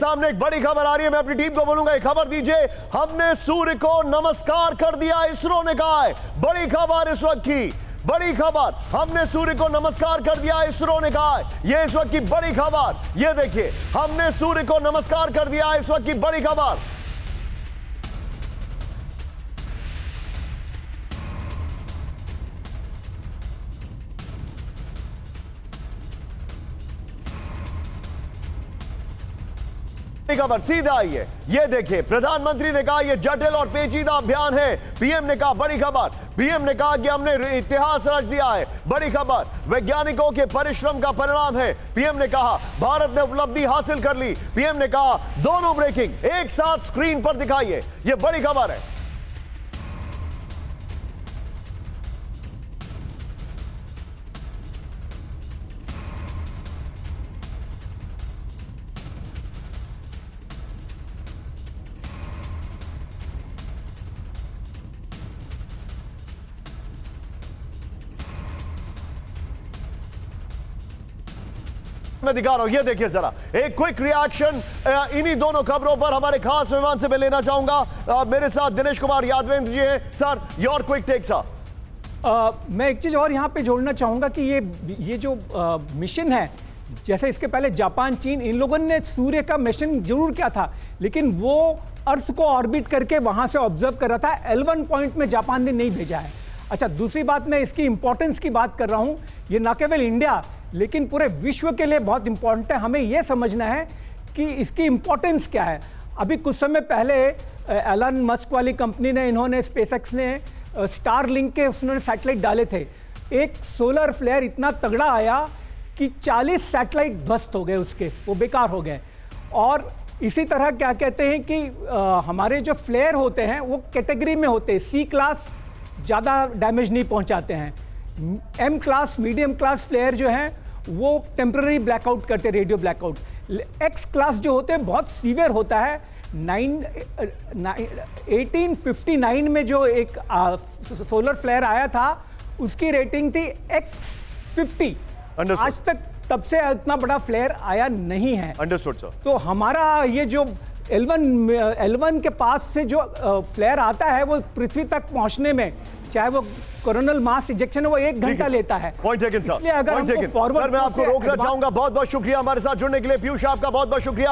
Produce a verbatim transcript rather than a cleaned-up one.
सामने एक बड़ी खबर आ रही है। मैं अपनी टीम को बोलूंगा एक खबर दीजिए। हमने सूर्य को नमस्कार कर दिया, इसरो ने कहा है। बड़ी खबर इस वक्त की, बड़ी खबर, हमने सूर्य को नमस्कार कर दिया, इसरो ने कहा है। ये इस वक्त की बड़ी खबर, ये देखिए, हमने सूर्य को नमस्कार कर दिया, इस वक्त की बड़ी खबर। खबर सीधा आई है, ये देखिए, प्रधानमंत्री ने कहा यह जटिल और पेचीदा अभियान है। पीएम ने कहा बड़ी खबर, पीएम ने कहा कि हमने इतिहास रच दिया है। बड़ी खबर, वैज्ञानिकों के परिश्रम का परिणाम है। पीएम ने कहा भारत ने उपलब्धि हासिल कर ली। पीएम ने कहा दोनों ब्रेकिंग एक साथ स्क्रीन पर दिखाइए, यह बड़ी खबर है। मैं दिखा रहा हूं, ये देखिए जरा एक क्विक रिएक्शन इन्हीं दोनों खबरों पर। हमारे खास मेहमान से मैं लेना चाहूंगा, आ, मेरे साथ दिनेश कुमार यादवेंद्र जी हैं। Sir, your quick take. Sir, आ, मैं एक चीज और यहाँ पे जोड़ना चाहूंगा कि ये ये जो आ, मिशन है, जैसे इसके पहले जापान, चीन, इन लोगों ने सूर्य का मिशन जरूर किया था, लेकिन वो अर्थ को ऑर्बिट करके वहां से ऑब्जर्व कर रहा था। एल वन पॉइंट में जापान ने नहीं भेजा है। अच्छा, दूसरी बात, मैं इसकी इंपॉर्टेंस की बात कर रहा हूँ। ये न केवल इंडिया लेकिन पूरे विश्व के लिए बहुत इम्पॉर्टेंट है। हमें यह समझना है कि इसकी इम्पोर्टेंस क्या है। अभी कुछ समय पहले एलन मस्क वाली कंपनी ने, इन्होंने स्पेसएक्स ने स्टारलिंक के उन्होंने सैटेलाइट डाले थे। एक सोलर फ्लेयर इतना तगड़ा आया कि चालीस सैटेलाइट ध्वस्त हो गए उसके, वो बेकार हो गए। और इसी तरह क्या कहते हैं कि आ, हमारे जो फ्लेयर होते हैं वो कैटेगरी में होते हैं, सी क्लास ज़्यादा डैमेज नहीं पहुँचाते हैं, M class medium class flare जो हैं वो टेम्प्रेरी ब्लैकआउट करते, रेडियो ब्लैकआउट। एक्स क्लास जो होते हैं बहुत सीवियर होता है। नाइन एटीन फिफ्टी नाइन में जो एक आ, सोलर फ्लेयर आया था उसकी रेटिंग थी एक्स फिफ्टी। आज तक तब से इतना बड़ा फ्लेयर आया नहीं है। Understood sir. तो हमारा ये जो एलवन एलवन के पास से जो फ्लेयर आता है वो पृथ्वी तक पहुंचने में, चाहे वो कोरोनल मास इजेक्शन है, वो एक घंटा लेता है। इसलिए अगर हमको फॉरवर्ड, सर मैं आपको रोकना चाहूंगा। बहुत बहुत शुक्रिया हमारे साथ जुड़ने के लिए पीयूष, आपका बहुत बहुत शुक्रिया।